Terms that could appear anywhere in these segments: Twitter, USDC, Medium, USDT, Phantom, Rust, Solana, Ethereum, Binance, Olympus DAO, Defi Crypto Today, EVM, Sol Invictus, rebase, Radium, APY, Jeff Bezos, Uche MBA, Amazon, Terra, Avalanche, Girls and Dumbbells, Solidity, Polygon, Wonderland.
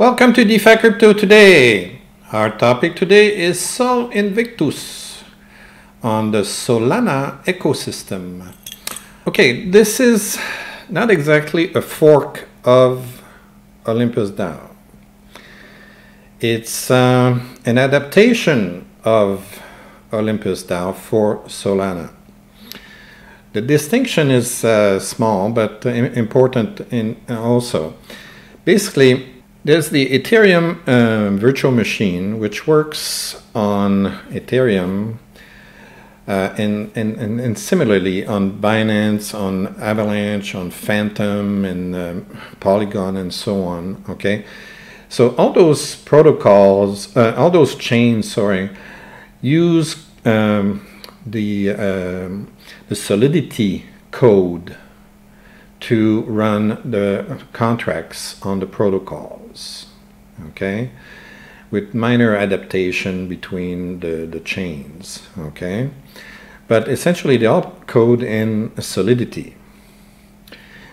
Welcome to DeFi Crypto today. Our topic today is Sol Invictus on the Solana ecosystem. Okay, this is not exactly a fork of Olympus DAO. It's an adaptation of Olympus DAO for Solana. The distinction is small but important also. Basically, there's the Ethereum virtual machine, which works on Ethereum and similarly on Binance, on Avalanche, on Phantom and Polygon and so on, okay? So all those protocols, all those chains, sorry, use the Solidity code to run the contracts on the protocols, okay, with minor adaptation between the chains, okay, but essentially they all code in Solidity.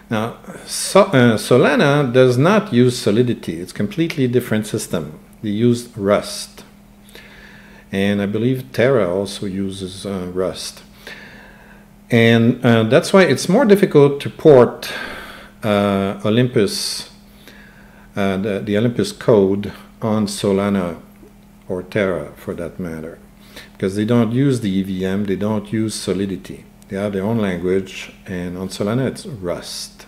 Now Solana does not use Solidity. It's a completely different system. They use Rust, and I believe Terra also uses Rust. And that's why it's more difficult to port Olympus, the Olympus code on Solana or Terra for that matter, because they don't use the EVM, they don't use Solidity. They have their own language, and on Solana it's Rust.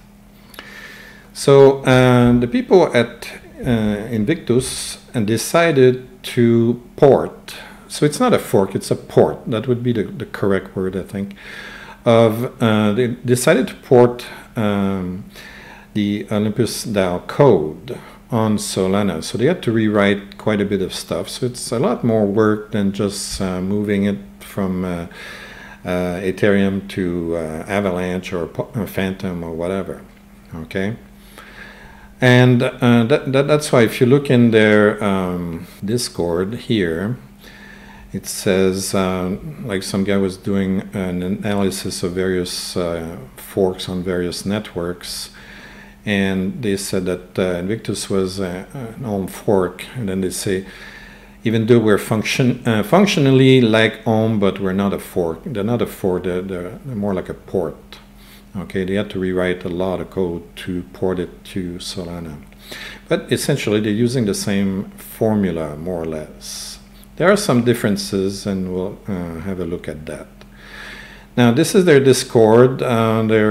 So the people at Invictus decided to port. So it's not a fork, it's a port. That would be the correct word, I think. They decided to port the Olympus DAO code on Solana, so they had to rewrite quite a bit of stuff. So it's a lot more work than just moving it from Ethereum to Avalanche or Phantom or whatever. Okay, and that's why if you look in their Discord here, it says, like some guy was doing an analysis of various forks on various networks, and they said that Invictus was an Ohm fork, and then they say, even though we're functionally like Ohm, but we're not a fork. They're not a fork, they're more like a port. Okay, they had to rewrite a lot of code to port it to Solana. But essentially, they're using the same formula, more or less. There are some differences, and we'll have a look at that. Now, this is their Discord. There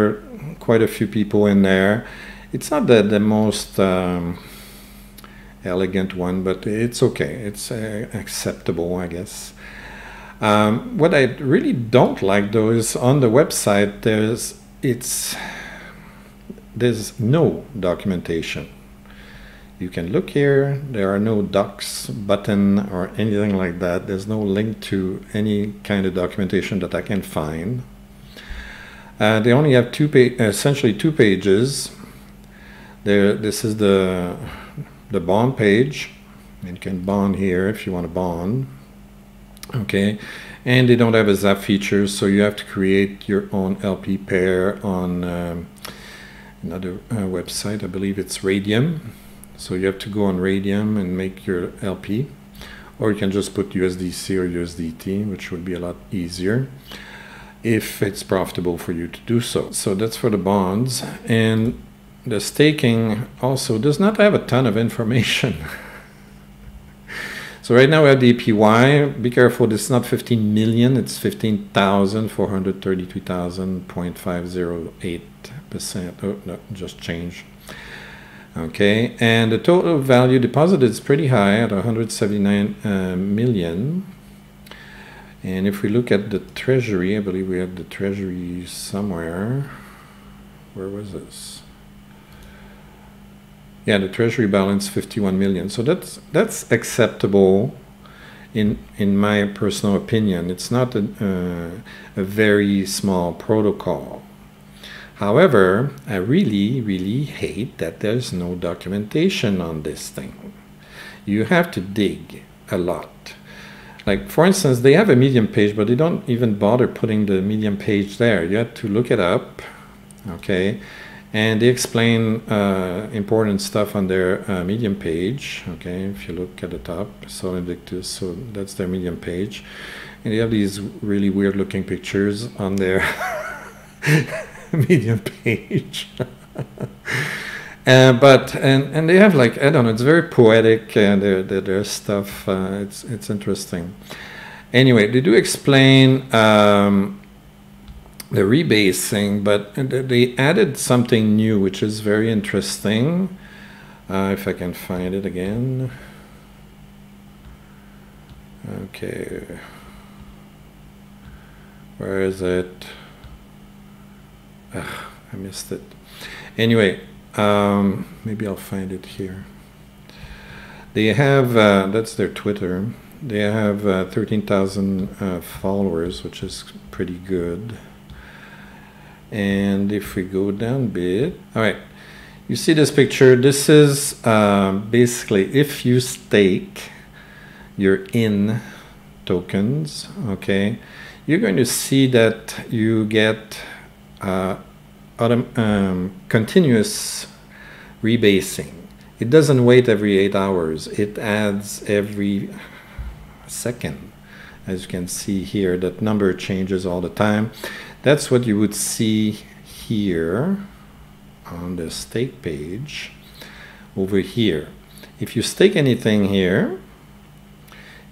are quite a few people in there. It's not the most elegant one, but it's okay. It's acceptable, I guess. What I really don't like, though, is on the website, there's no documentation. You can look here, there are no docs button or anything like that. There's no link to any kind of documentation that I can find. They only have essentially two pages. This is the bond page. You can bond here if you want to bond. Okay, and they don't have a ZAP feature, so you have to create your own LP pair on another website. I believe it's Radium. So you have to go on Radium and make your LP, or you can just put USDC or USDT, which would be a lot easier if it's profitable for you to do so. So that's for the bonds. And the staking also does not have a ton of information. So right now we have the APY. Be careful, it's not 15 million, it's 15,433,000.508%. Oh, no, just change. Okay, and the total value deposited is pretty high at 179 million. And if we look at the treasury, I believe we have the treasury somewhere. Where was this? Yeah, the treasury balance 51 million. So that's acceptable, in my personal opinion. It's not a very small protocol. However, I really hate that there's no documentation on this thing. You have to dig a lot. Like, for instance, they have a Medium page, but they don't even bother putting the Medium page there. You have to look it up, okay, And they explain important stuff on their Medium page. Okay, if you look at the top, Sol Invictus, so that's their Medium page. And they have these really weird looking pictures on their Medium page. But they have, like, I don't know, it's very poetic, and their stuff, it's interesting. Anyway, they do explain the rebasing, but they added something new, which is very interesting. If I can find it again. Okay. Where is it? Ugh, I missed it. Anyway, maybe I'll find it here. They have, that's their Twitter. They have 13,000 followers, which is pretty good. And if we go down a bit, all right, you see this picture. This is basically if you stake your in tokens, okay, you're going to see that you get continuous rebasing. It doesn't wait every 8 hours. It adds every second. As you can see here, that number changes all the time. That's what you would see here on the stake page over here. If you stake anything here,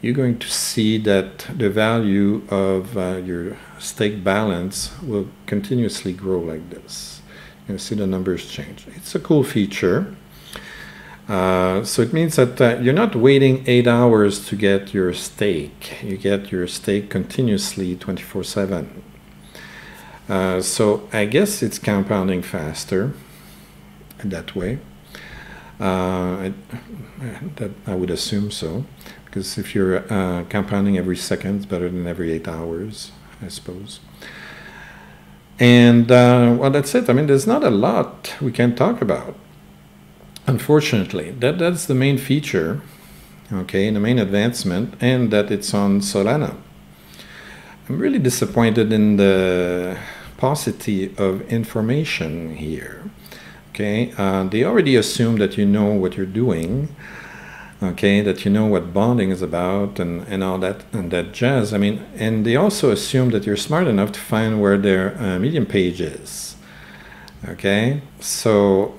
you're going to see that the value of your stake balance will continuously grow like this. You see the numbers change. It's a cool feature. So it means that you're not waiting 8 hours to get your stake. You get your stake continuously 24/7. So I guess it's compounding faster that way. I would assume so, because if you're compounding every second, it's better than every 8 hours, I suppose. And well, that's it. I mean, there's not a lot we can talk about, unfortunately. That's the main feature, okay, the main advancement, and that it's on Solana. I'm really disappointed in the paucity of information here. Okay, they already assume that you know what you're doing. Okay, that you know what bonding is about and all that and that jazz. I mean, and they also assume that you're smart enough to find where their Medium page is. Okay, so,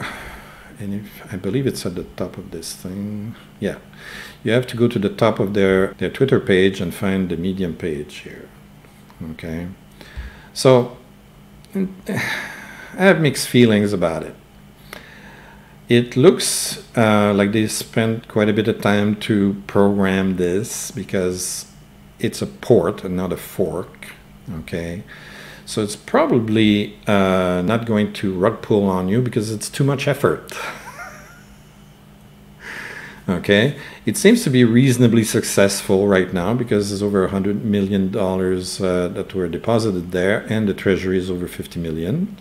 and if, I believe it's at the top of this thing. Yeah, you have to go to the top of their Twitter page and find the Medium page here. Okay, so I have mixed feelings about it. It looks like they spent quite a bit of time to program this, because it's a port and not a fork. Okay, so it's probably not going to rug pull on you because it's too much effort. Okay, it seems to be reasonably successful right now because there's over $100 million that were deposited there, and the treasury is over 50 million.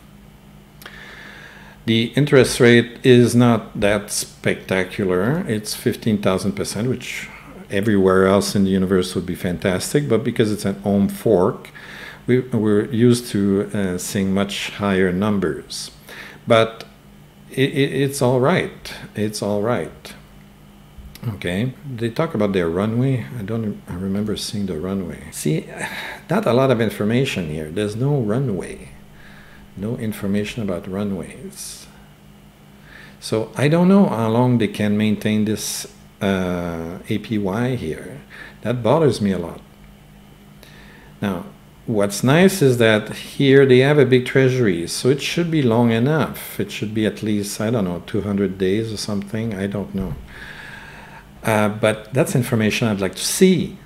The interest rate is not that spectacular. It's 15,000%, which everywhere else in the universe would be fantastic, but because it's an ohm fork, we're used to seeing much higher numbers. But it's all right. It's all right. Okay, they talk about their runway. I remember seeing the runway. See, not a lot of information here. There's no runway. No information about runways. So I don't know how long they can maintain this APY here. That bothers me a lot. Now, what's nice is that here they have a big treasury, so it should be long enough. It should be at least, I don't know, 200 days or something. I don't know. But that's information I'd like to see.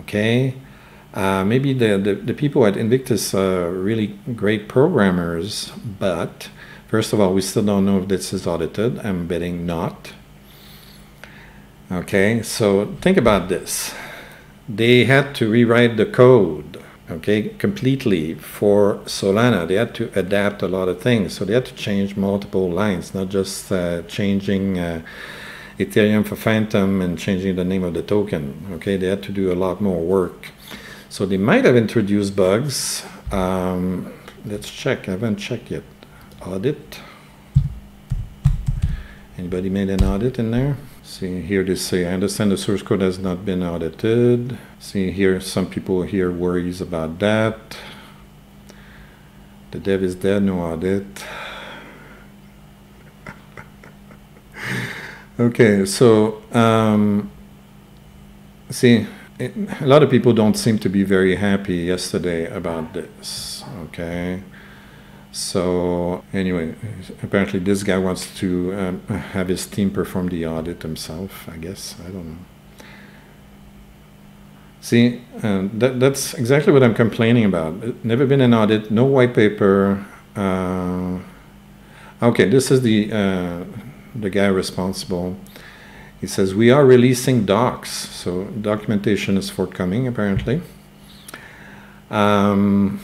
Okay, maybe the people at Invictus are really great programmers, but first of all, we still don't know if this is audited. I'm betting not. Okay, so think about this. They had to rewrite the code, okay, completely for Solana. They had to adapt a lot of things, so they had to change multiple lines, not just changing Ethereum for Phantom and changing the name of the token. Okay, they had to do a lot more work. So they might have introduced bugs. Let's check. I haven't checked yet. audit. Anybody made an audit in there? See here, they say, I understand the source code has not been audited. See here, some people here worries about that. The dev is dead, no audit. Okay, so see, a lot of people don't seem to be very happy yesterday about this, okay? So anyway, apparently this guy wants to have his team perform the audit himself, I guess, I don't know. See, that's exactly what I'm complaining about. Never been an audit, no white paper. Okay, this is the guy responsible. He says, we are releasing docs. So documentation is forthcoming, apparently. And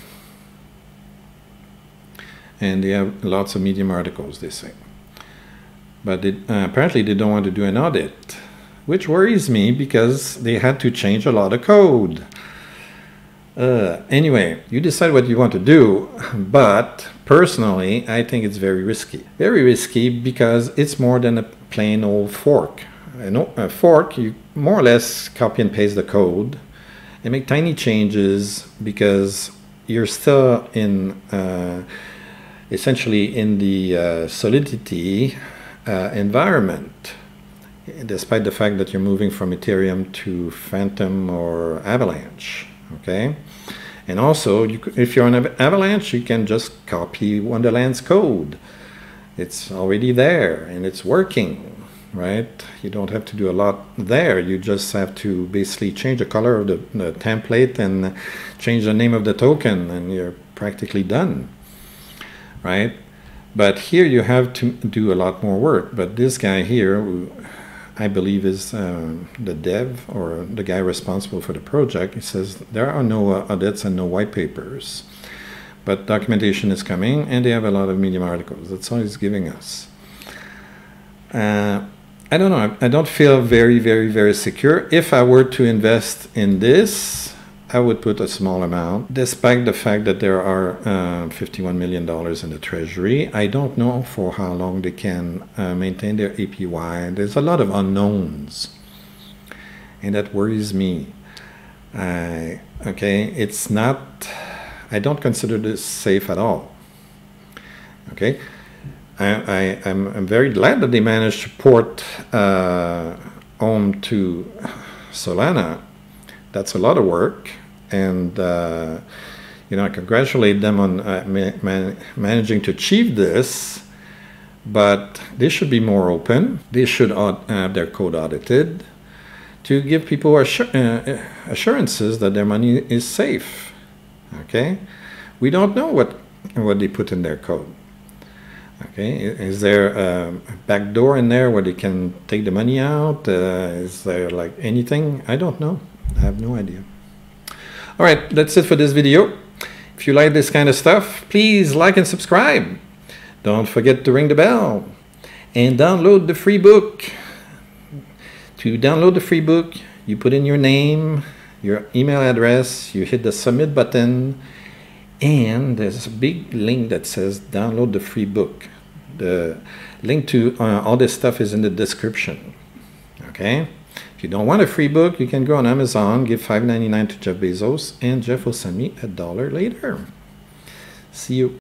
they have lots of Medium articles, they say. But they, apparently they don't want to do an audit, which worries me because they had to change a lot of code. Anyway, you decide what you want to do, but personally, I think it's very risky. Very risky because it's more than a plain old fork. A fork, you more or less copy and paste the code and make tiny changes because you're still in... essentially in the Solidity environment, despite the fact that you're moving from Ethereum to Phantom or Avalanche, okay? And also, if you're on Avalanche, you can just copy Wonderland's code. It's already there and it's working, right? You don't have to do a lot there. You just have to basically change the color of the template and change the name of the token and you're practically done. Right, but here you have to do a lot more work. But this guy here, who I believe is the dev or the guy responsible for the project, he says there are no audits and no white papers, but documentation is coming and they have a lot of Medium articles. That's all he's giving us. I don't know, I don't feel very secure. If I were to invest in this, I would put a small amount, despite the fact that there are $51 million in the treasury. I don't know for how long they can maintain their APY. There's a lot of unknowns, and that worries me. Okay, it's not, I don't consider this safe at all. Okay, I'm very glad that they managed to port home to Solana. That's a lot of work, and you know, I congratulate them on managing to achieve this, but they should be more open. They should have their code audited to give people assurances that their money is safe. Okay, we don't know what they put in their code. Okay, is there a back door in there where they can take the money out? Is there like anything? I don't know. I have no idea. All right, that's it for this video. If you like this kind of stuff, please like and subscribe. Don't forget to ring the bell and download the free book. To download the free book, you put in your name, your email address, you hit the submit button, and there's a big link that says download the free book. The link to all this stuff is in the description. Okay? If you don't want a free book, you can go on Amazon, give $5.99 to Jeff Bezos, and Jeff will send me $1 later. See you.